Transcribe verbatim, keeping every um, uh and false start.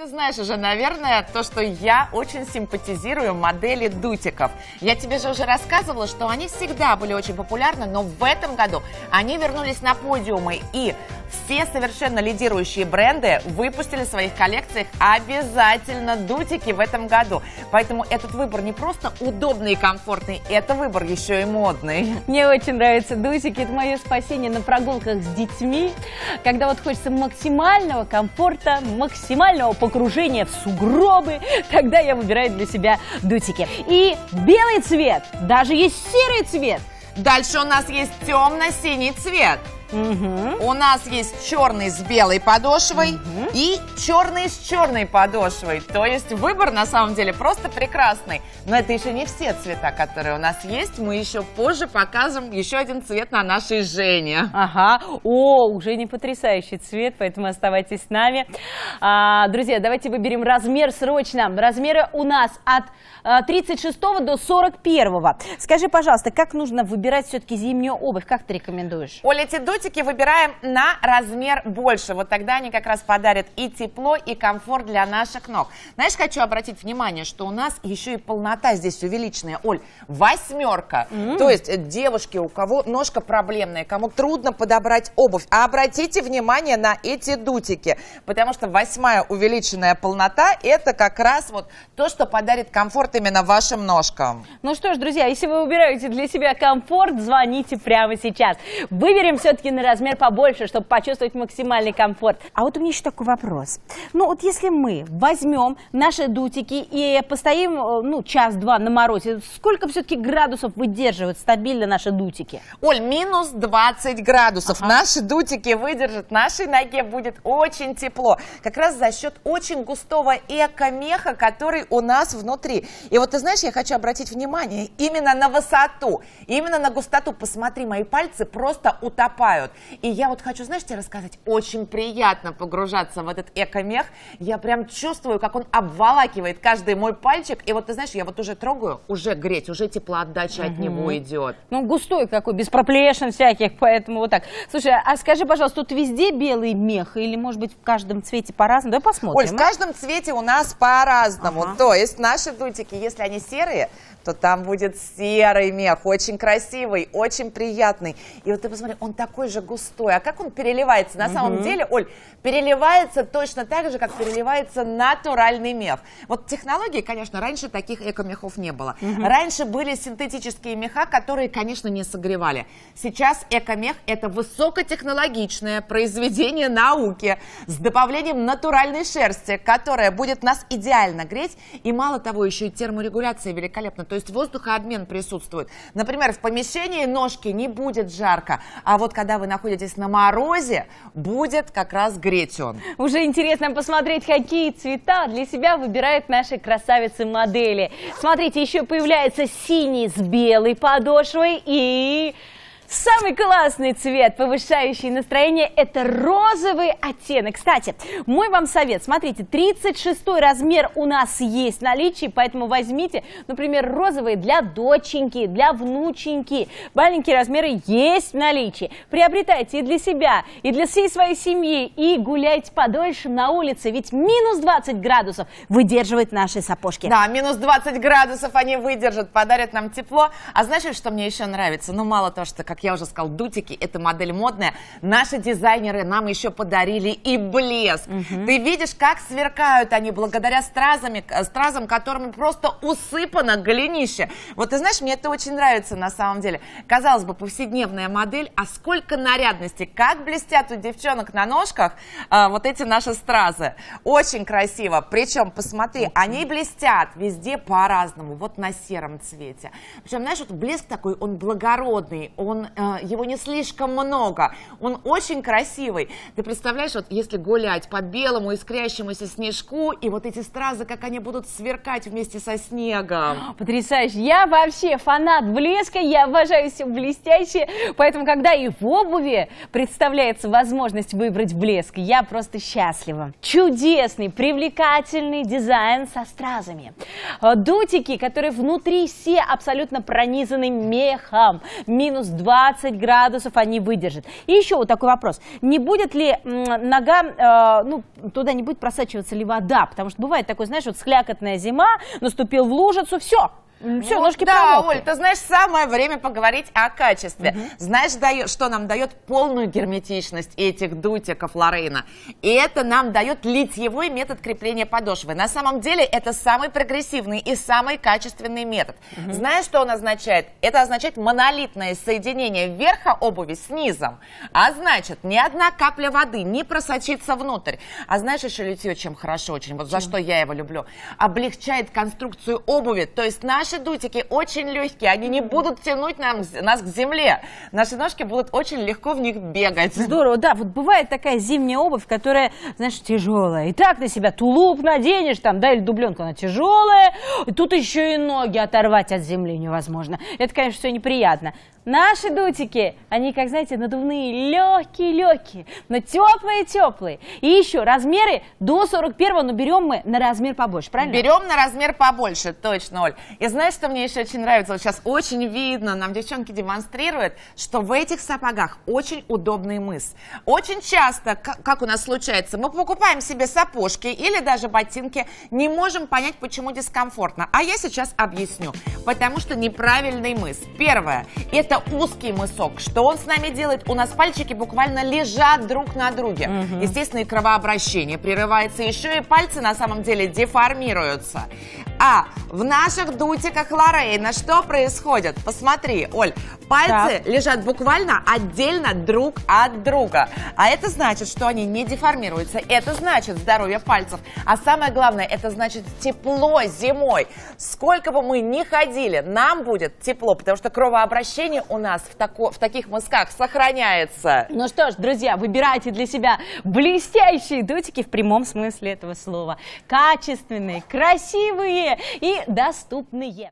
Ты знаешь уже, наверное, то, что я очень симпатизирую модели дутиков. Я тебе же уже рассказывала, что они всегда были очень популярны, но в этом году они вернулись на подиумы, и все совершенно лидирующие бренды выпустили в своих коллекциях обязательно дутики в этом году. Поэтому этот выбор не просто удобный и комфортный, это выбор еще и модный. Мне очень нравятся дутики, это мое спасение на прогулках с детьми, когда вот хочется максимального комфорта, максимального погружения в сугробы, тогда я выбираю для себя дутики. И белый цвет, даже есть серый цвет. Дальше у нас есть темно-синий цвет. Угу. У нас есть черный с белой подошвой, угу, и черный с черной подошвой. То есть выбор на самом деле просто прекрасный. Но это еще не все цвета, которые у нас есть. Мы еще позже покажем еще один цвет на нашей Жене. Ага. О, у Жени потрясающий цвет, поэтому оставайтесь с нами. А, друзья, давайте выберем размер срочно. Размеры у нас от тридцать шестого до сорок первого. Скажи, пожалуйста, как нужно выбирать все-таки зимнюю обувь? Как ты рекомендуешь? Оля, эти дочки выбираем на размер больше. Вот тогда они как раз подарят и тепло, и комфорт для наших ног. Знаешь, хочу обратить внимание, что у нас еще и полнота здесь увеличенная. Оль, восьмерка. Mm-hmm. То есть девушки, у кого ножка проблемная, кому трудно подобрать обувь, а обратите внимание на эти дутики, потому что восьмая увеличенная полнота – это как раз вот то, что подарит комфорт именно вашим ножкам. Ну что ж, друзья, если вы выбираете для себя комфорт, звоните прямо сейчас. Выберем все-таки на размер побольше, чтобы почувствовать максимальный комфорт. А вот у меня еще такой вопрос. Ну вот если мы возьмем наши дутики и постоим, ну, час-два на морозе, сколько все-таки градусов выдерживают стабильно наши дутики? Оль, минус двадцать градусов. Ага. Наши дутики выдержат, нашей ноге будет очень тепло. Как раз за счет очень густого эко-меха, который у нас внутри. И вот ты знаешь, я хочу обратить внимание именно на высоту, именно на густоту. Посмотри, мои пальцы просто утопают. И я вот хочу, знаешь, тебе рассказать, очень приятно погружаться в этот эко-мех. Я прям чувствую, как он обволакивает каждый мой пальчик. И вот, ты знаешь, я вот уже трогаю, уже греть, уже теплоотдача от него идет. Ну, густой какой, без проплешин всяких, поэтому вот так. Слушай, а скажи, пожалуйста, тут везде белый мех или, может быть, в каждом цвете по-разному? Давай посмотрим. Оль, в каждом цвете у нас по-разному. Ага. То есть наши дутики, если они серые, то там будет серый мех, очень красивый, очень приятный. И вот ты посмотри, он такой же густой. А как он переливается? На [S2] Угу. [S1] Самом деле, Оль, переливается точно так же, как переливается натуральный мех. Вот технологии, конечно, раньше таких эко-мехов не было. [S2] Угу. [S1] Раньше были синтетические меха, которые, конечно, не согревали. Сейчас эко-мех – это высокотехнологичное произведение науки с добавлением натуральной шерсти, которая будет нас идеально греть. И мало того, еще и терморегуляция великолепна. То есть воздухообмен присутствует. Например, в помещении ножки не будет жарко, а вот когда вы находитесь на морозе, будет как раз греть он. Уже интересно посмотреть, какие цвета для себя выбирают наши красавицы-модели. Смотрите, еще появляется синий с белой подошвой и... Самый классный цвет, повышающий настроение, это розовый оттенок. Кстати, мой вам совет. Смотрите, тридцать шестой размер у нас есть в наличии, поэтому возьмите, например, розовые для доченьки, для внученьки. Маленькие размеры есть в наличии. Приобретайте и для себя, и для всей своей семьи, и гуляйте подольше на улице, ведь минус двадцать градусов выдерживают наши сапожки. Да, минус двадцать градусов они выдержат, подарят нам тепло. А значит, что мне еще нравится? Ну, мало того, что, как Как я уже сказала, дутики – это модель модная. Наши дизайнеры нам еще подарили и блеск. Угу. Ты видишь, как сверкают они благодаря стразами, стразам, которыми просто усыпано голенище. Вот ты знаешь, мне это очень нравится на самом деле. Казалось бы, повседневная модель, а сколько нарядности. Как блестят у девчонок на ножках а, вот эти наши стразы. Очень красиво. Причем, посмотри, угу, они блестят везде по-разному. Вот на сером цвете. Причем, знаешь, вот блеск такой, он благородный, он его не слишком много, он очень красивый. Ты представляешь, вот если гулять по белому искрящемуся снежку, и вот эти стразы, как они будут сверкать вместе со снегом. Потрясающе! Я вообще фанат блеска, я обожаю все блестящее, поэтому когда и в обуви представляется возможность выбрать блеск, я просто счастлива. Чудесный, привлекательный дизайн со стразами. Дутики, которые внутри все абсолютно пронизаны мехом. Минус два двадцать градусов они выдержат. И еще вот такой вопрос. Не будет ли нога, э, ну, туда не будет просачиваться ли вода? Потому что бывает такое, знаешь, вот схлякотная зима, наступил в лужицу, все. Все, вот ножки да, Оль, ты знаешь, самое время поговорить о качестве. Угу. Знаешь, дает, что нам дает полную герметичность этих дутиков Лорейна? И это нам дает литьевой метод крепления подошвы. На самом деле это самый прогрессивный и самый качественный метод. Угу. Знаешь, что он означает? Это означает монолитное соединение верха обуви с низом. А значит, ни одна капля воды не просочится внутрь. А знаешь, еще литье чем хорошо очень, вот за что я его люблю. Облегчает конструкцию обуви, то есть наш Наши дутики очень легкие, они не будут тянуть нам, нас к земле. Наши ножки будут очень легко в них бегать. Здорово, да, вот бывает такая зимняя обувь, которая, знаешь, тяжелая. И так на себя тулуп наденешь, там, да, или дубленку, она тяжелая. И тут еще и ноги оторвать от земли невозможно. Это, конечно, все неприятно. Наши дутики, они, как знаете, надувные, легкие-легкие, но теплые-теплые. И еще размеры до сорок первого, но берем мы на размер побольше, правильно? Берем на размер побольше, точно, Оль. И знаешь, что мне еще очень нравится? Вот сейчас очень видно, нам девчонки демонстрируют, что в этих сапогах очень удобный мыс. Очень часто, как у нас случается, мы покупаем себе сапожки или даже ботинки, не можем понять, почему дискомфортно. А я сейчас объясню. Потому что неправильный мыс. Первое, это узкий мысок. Что он с нами делает? У нас пальчики буквально лежат друг на друге. Угу. Естественно, и кровообращение прерывается. Еще и пальцы на самом деле деформируются. А в наших дутиках Лорейна что происходит? Посмотри, Оль, пальцы да. лежат буквально отдельно друг от друга. А это значит, что они не деформируются. Это значит здоровье пальцев. А самое главное, это значит тепло зимой. Сколько бы мы ни ходили, нам будет тепло, потому что кровообращение у нас в, тако, в таких мысках сохраняется. Ну что ж, друзья, выбирайте для себя блестящие дутики в прямом смысле этого слова. Качественные, красивые и доступные.